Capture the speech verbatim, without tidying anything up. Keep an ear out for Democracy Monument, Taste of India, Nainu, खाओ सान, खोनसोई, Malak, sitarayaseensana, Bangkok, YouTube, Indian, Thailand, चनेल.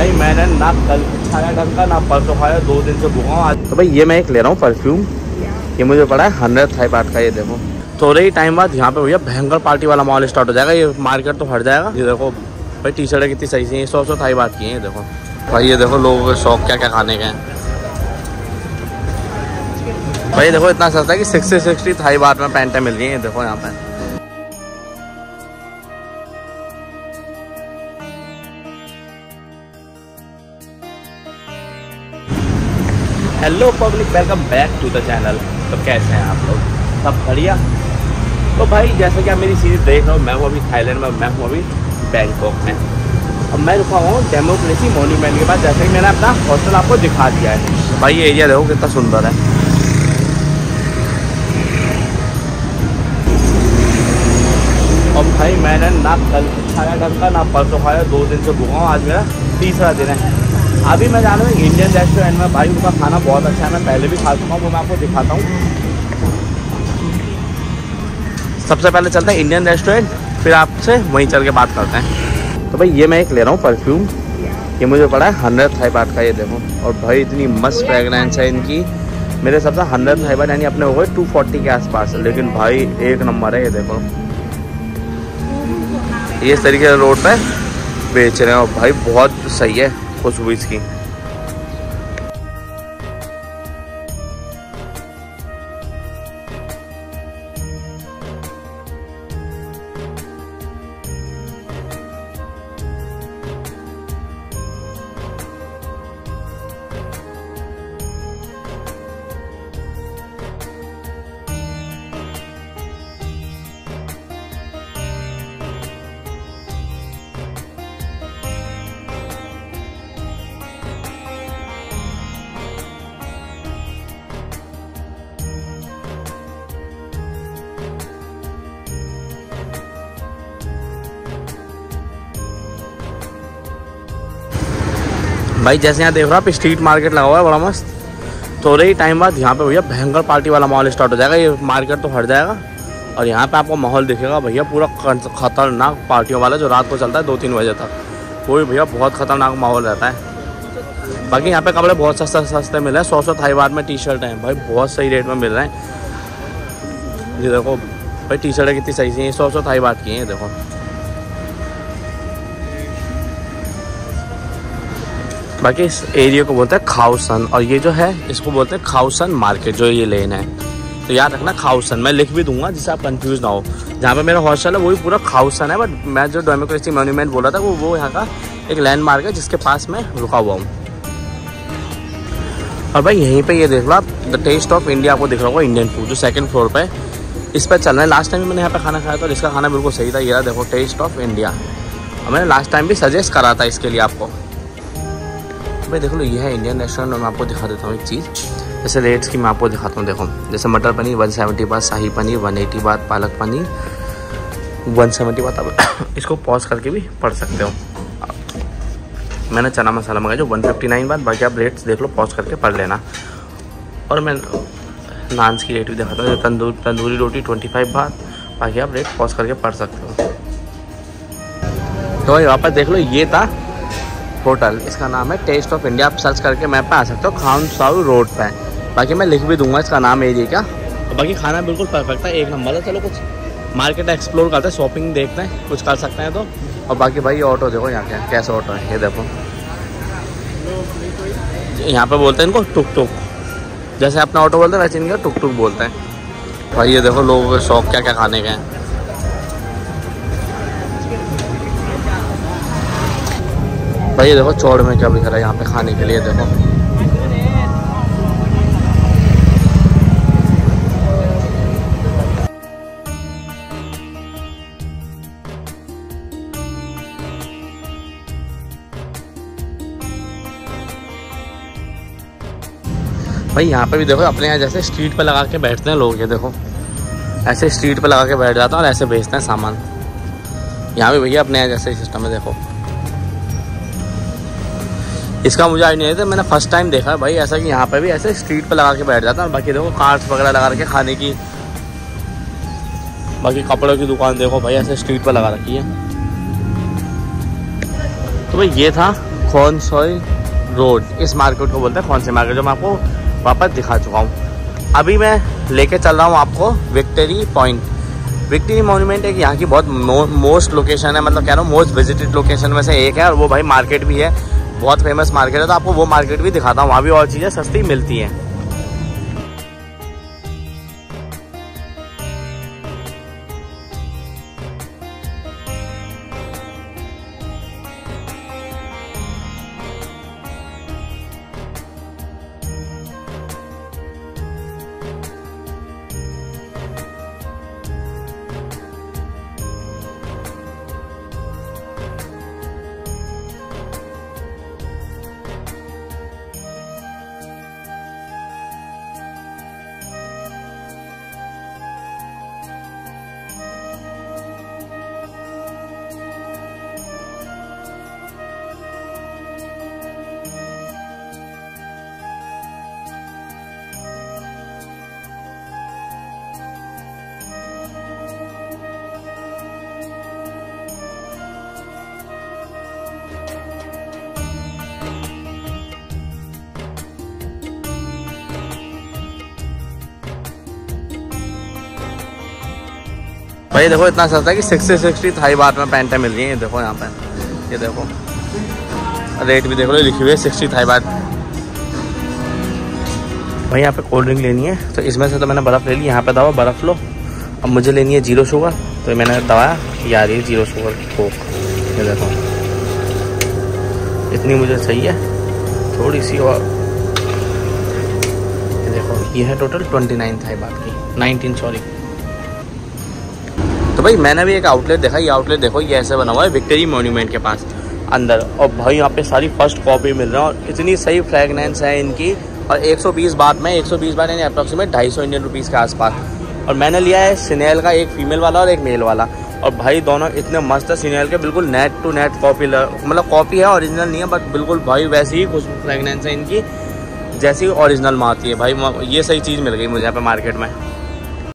भाई मैंने ना कल खाया ढंग का ना परसों खाया, दो दिन से भूखा हूं आज। तो भाई ये मैं एक ले रहा हूँ परफ्यूम, ये मुझे पड़ा है हंड्रेड थाई बाट का। ये देखो थोड़े ही टाइम बाद यहाँ पे भैया भयंकर पार्टी वाला माहौल स्टार्ट हो जाएगा, ये मार्केट तो हट जाएगा। ये देखो भाई टी शर्टें कितनी सही सी, सौ सौ थाई बाट की है। ये देखो भाई, ये देखो लोगों के शौक क्या क्या खाने के हैं भाई। देखो इतना सस्ता है कि सिक्सटी सिक्सटी थाई बाट में पैंटें मिल रही हैं। देखो यहाँ पे hello public, welcome back to the channel. तो कैसे हैं आप लोग, सब बढ़िया? तो भाई जैसे कि आप मेरी सीरीज देख रहे हो, मैं हूँ अभी थाईलैंड में, मैं हूँ अभी बैंकॉक में और मैं रुका हूँ डेमोक्रेसी मॉन्यूमेंट के पास। जैसे कि मैंने अपना हॉस्टल आपको दिखा दिया है। भाई ये एरिया देखो कितना सुंदर है। और भाई मैंने ना कल खाया ढंग का ना परसों खाया, दो दिन से भूखा हूँ, आज मेरा तीसरा दिन है। अभी मैं जा रहा हूँ इंडियन रेस्टोरेंट में। भाई उनका खाना बहुत अच्छा है, मैं पहले भी खा चुका हूँ, वो मैं आपको दिखाता हूँ। सबसे पहले चलते हैं इंडियन रेस्टोरेंट, फिर आपसे वहीं चल के बात करते हैं। तो भाई ये मैं एक ले रहा हूँ परफ्यूम, ये मुझे पड़ा है हंड्रेड थाई बाट का। ये देखो, और भाई इतनी मस्त फ्रेगरेंस है इनकी। मेरे हिसाब से हंड्रेड थाई बाट यानी अपने हो गए टू फोर्टी के आसपास, लेकिन भाई एक नंबर है। ये देखो ये इस तरीके से रोड पे बेच रहे हैं और भाई बहुत सही है खुशबू इसकी। भाई जैसे यहाँ देख रहे हो आप, स्ट्रीट मार्केट लगा हुआ है बड़ा मस्त। थोड़े ही टाइम बाद यहाँ पे भैया भयंकर पार्टी वाला माहौल स्टार्ट हो जाएगा, ये मार्केट तो हट जाएगा। और यहाँ पे आपको माहौल दिखेगा भैया पूरा खतरनाक पार्टियों वाला, जो रात को चलता है दो तीन बजे तक, वो भी भैया बहुत खतरनाक माहौल रहता है। बाकी यहाँ पे कपड़े बहुत सस्ते सस्ते मिल रहे हैं, सौ सौ थाई बाट में टी शर्ट हैं भाई, बहुत सही रेट में मिल रहे हैं। ये देखो भाई टी शर्टें कितनी सही सी हैं, सौ सौ थाई बाट की हैं। ये देखो बाकी इस एरिया को बोलते हैं खाओ सन, और ये जो है इसको बोलते हैं खाओ सन मार्केट, जो ये लेन है। तो याद रखना खाओ सन, मैं लिख भी दूंगा जिससे आप कंफ्यूज ना हो। जहाँ पे मेरा हॉस्टल है वही पूरा खाओ सन है, बट मैं जो डेमोक्रेसी मॉन्यूमेंट बोला था वो वो यहाँ का एक लैंडमार्क है जिसके पास मैं रुका हुआ हूँ। और भाई यहीं पर ये देख लो आप, द टेस्ट ऑफ इंडिया आपको दिख रहा होगा, इंडियन फूड जो सेकेंड फ्लोर पर है, इस पर चल रहा है। लास्ट टाइम भी मैंने यहाँ पर खाना खाया था और इसका खाना बिल्कुल सही था। ये देखो टेस्ट ऑफ इंडिया, मैंने लास्ट टाइम भी सजेस्ट करा था इसके लिए आपको। भाई देख लो ये है इंडियन रेस्टोरेंट, और मैं आपको दिखा देता हूँ एक चीज़ जैसे रेट्स की, मैं आपको दिखाता हूँ। देखो जैसे मटर पनीर वन सेवेंटी बात, शाही पनीर वन एटी बात, पालक पनीर वन सेवेंटी बात। आप इसको पॉज करके भी पढ़ सकते हो। मैंने चना मसाला मंगाया जो वन फिफ्टी नाइन बात, बाकी आप रेट्स देख लो, पॉज करके पढ़ लेना। और मैं नान्स की रेट भी दिखाता हूँ, तंदूर तंदूरी रोटी ट्वेंटी फाइव बात, बाकी आप रेट पॉज करके पढ़ सकते हो। तो भाई वापस देख लो, ये था होटल, इसका नाम है टेस्ट ऑफ इंडिया। आप सर्च करके मैप पे आ सकते हो, खाओ सान रोड पे। बाकी मैं लिख भी दूंगा इसका नाम एरिया का। और बाकी खाना बिल्कुल परफेक्ट है, एक नंबर है। चलो कुछ मार्केट एक्सप्लोर करते हैं, शॉपिंग देखते हैं, कुछ कर सकते हैं तो। और बाकी भाई ऑटो देखो यहाँ के कैसे ऑटो है, ये देखो यहाँ पे बोलते हैं इनको टुक टुक, जैसे अपना ऑटो बोलते हैं वैसे इनका टुक टुक बोलते हैं। भाई ये देखो लोगों के शौक क्या क्या खाने के हैं। भाई ये देखो चौड़ में क्या बिक रहा है यहाँ पे खाने के लिए। देखो भाई यहाँ पे भी देखो, अपने यहाँ जैसे स्ट्रीट पे लगा के बैठते हैं लोग, ये देखो ऐसे स्ट्रीट पे लगा के बैठ जाता है और ऐसे बेचते हैं सामान। यहाँ भी भैया अपने यहाँ जैसे सिस्टम है। देखो इसका मुझे आइडिया नहीं था, मैंने फर्स्ट टाइम देखा भाई ऐसा कि यहाँ पे भी ऐसे स्ट्रीट पे लगा के बैठ जाता है। और बाकी देखो कार्ड्स वगैरह लगा के खाने की। बाकी कपड़ों की दुकान देखो भाई ऐसे स्ट्रीट पे लगा रखी है। तो भाई ये था खोनसोई रोड, इस मार्केट को बोलते हैं खोनसोई मार्केट, जो मैं आपको वापस दिखा चुका हूँ। अभी मैं लेके चल रहा हूँ आपको विक्ट्री पॉइंट। विक्ट्री मोन्यूमेंट एक यहाँ की बहुत मो, मोस्ट लोकेशन है, मतलब कह रहा हूँ मोस्ट विजिटेड लोकेशन में से एक है, और वो भाई मार्केट भी है, बहुत फेमस मार्केट है। तो आपको वो मार्केट भी दिखाता हूँ, वहाँ भी और चीज़ें सस्ती मिलती हैं। भाई देखो इतना सस्ता है कि सिक्सटी सिक्सटी थाई बाट में पैंटें मिल रही हैं। ये देखो यहाँ पे, ये देखो रेट भी देखो लिखी हुई है सिक्सटी थाई बाट। भाई यहाँ पे कोल्ड ड्रिंक लेनी है, तो इसमें से तो मैंने बर्फ़ ले ली, यहाँ पे दवा बर्फ़ लो। अब मुझे लेनी है जीरो शुगर, तो मैंने दवाया यार ये जीरो शुगर कोक, ये देखो इतनी मुझे चाहिए थोड़ी सी। और ये देखो ये है टोटल ट्वेंटी नाइन थाई बाट की, नाइनटीन सॉरी। तो भाई मैंने भी एक आउटलेट देखा, ये आउटलेट देखो ये ऐसे बना हुआ है विक्ट्री मोन्यूमेंट के पास अंदर, और भाई यहाँ पे सारी फर्स्ट कॉपी मिल रहा है, और इतनी सही फ्रेगनेंस है इनकी। और एक सौ बीस बात में एक सौ बीस बात यानी अप्रॉक्सीमेट ढाई सौ इंडियन रुपीज़ के आसपास। और मैंने लिया है चनेल का, एक फीमेल वाला और एक मेल वाला, और भाई दोनों इतने मस्त है। चनेल के बिल्कुल नेट टू नेट कॉपी, मतलब कॉपी है, ओरिजिनल नहीं है, बट बिल्कुल भाई वैसी ही कुछ फ्रेगनेंस है इनकी जैसी ओरिजिनल में आती है। भाई ये सही चीज़ मिल गई मुझे यहाँ पर मार्केट में।